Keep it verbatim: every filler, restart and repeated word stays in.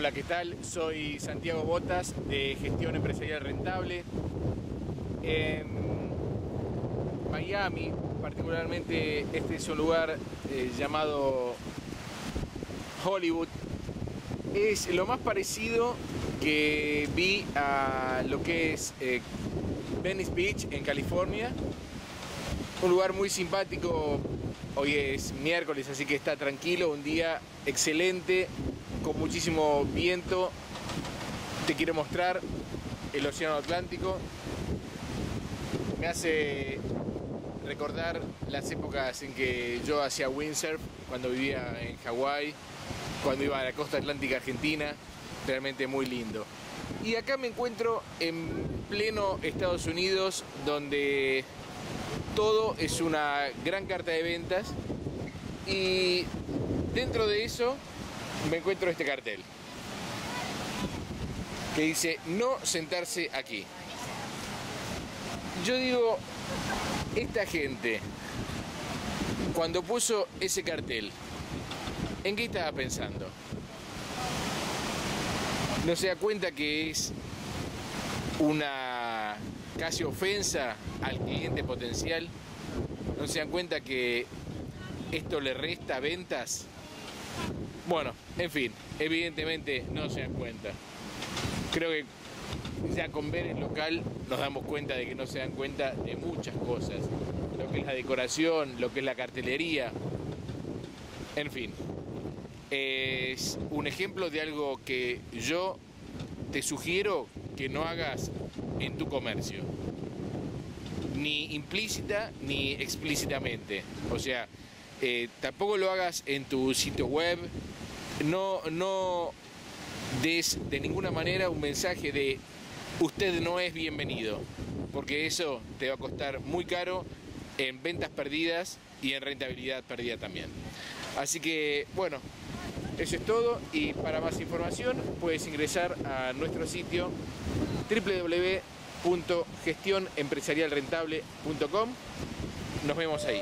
Hola, ¿qué tal? Soy Santiago Botas de Gestión Empresarial Rentable. En Miami, particularmente, este es un lugar eh, llamado Hollywood. Es lo más parecido que vi a lo que es eh, Venice Beach en California. Un lugar muy simpático. Hoy es miércoles, así que está tranquilo, un día excelente, con muchísimo viento. Te quiero mostrar el océano Atlántico. Me hace recordar las épocas en que yo hacía windsurf, cuando vivía en Hawái, cuando iba a la costa atlántica argentina. Realmente muy lindo. Y acá me encuentro en pleno Estados Unidos, donde todo es una gran carta de ventas, y dentro de eso me encuentro este cartel que dice no sentarse aquí. Yo digo, esta gente, cuando puso ese cartel, ¿en qué estaba pensando? ¿No se da cuenta que es una casi ofensa al cliente potencial? ¿No se dan cuenta que esto le resta ventas? Bueno, en fin, evidentemente no se dan cuenta. Creo que ya con ver el local nos damos cuenta de que no se dan cuenta de muchas cosas. Lo que es la decoración, lo que es la cartelería. En fin, es un ejemplo de algo que yo te sugiero que no hagas en tu comercio, ni implícita ni explícitamente. O sea, eh, tampoco lo hagas en tu sitio web. No, no des de ninguna manera un mensaje de usted no es bienvenido, porque eso te va a costar muy caro en ventas perdidas y en rentabilidad perdida también. Así que, bueno, eso es todo, y para más información puedes ingresar a nuestro sitio doble u doble u doble u punto gestión empresarial rentable punto com. Nos vemos ahí.